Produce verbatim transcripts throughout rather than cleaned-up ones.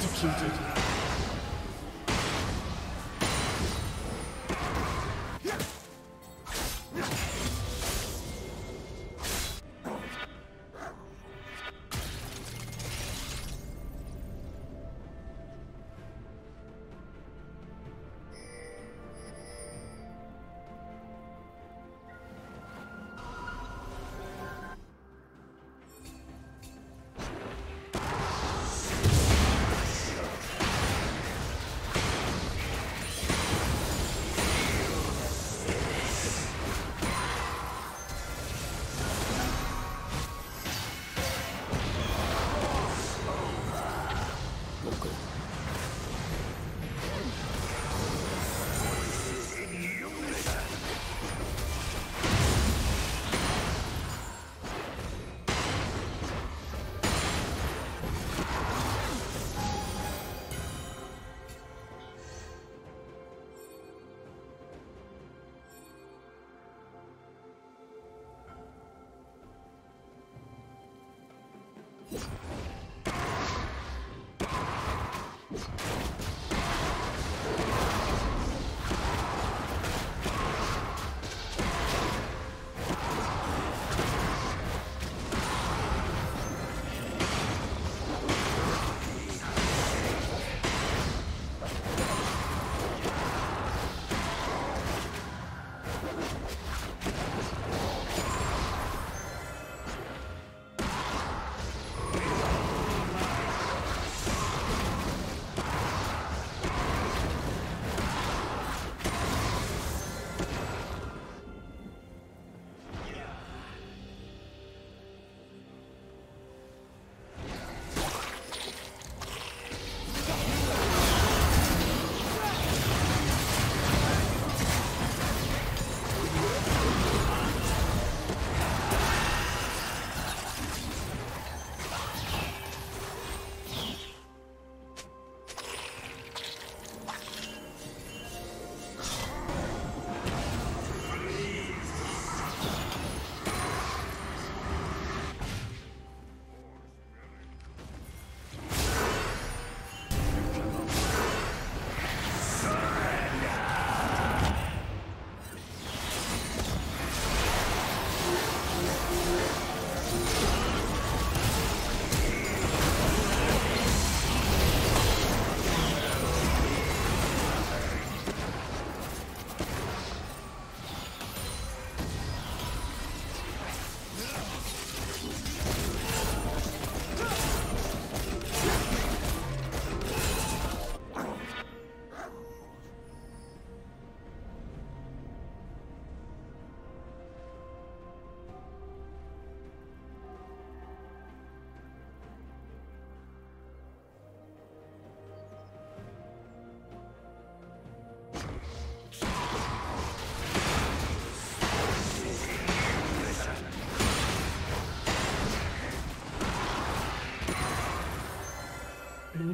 Executed. Blue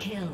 kill.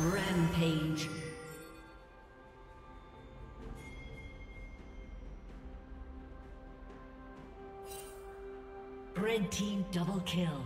Rampage. Red team double kill.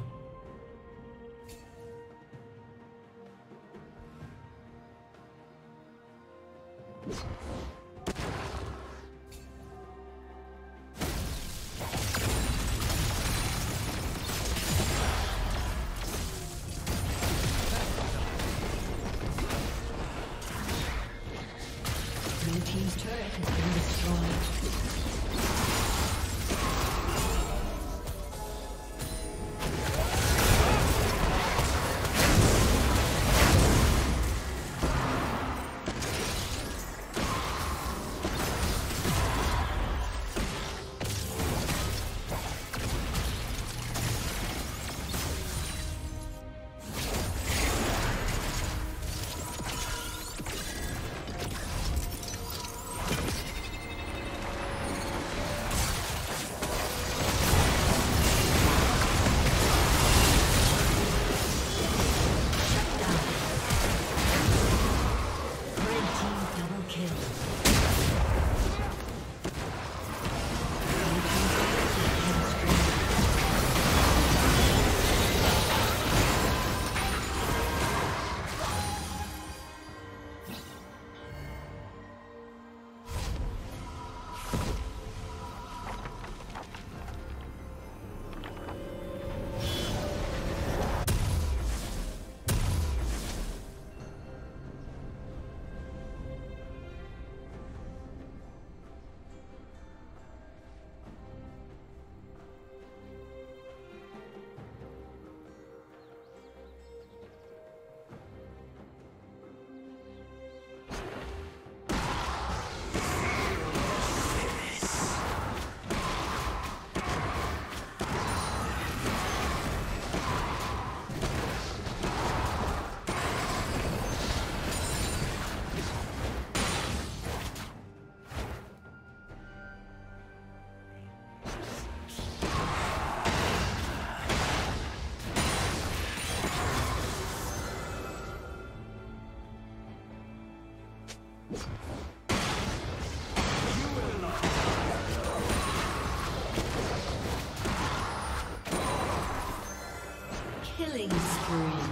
free.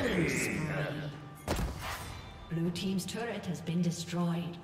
Killing spree. Blue team's turret has been destroyed.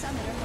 Summoner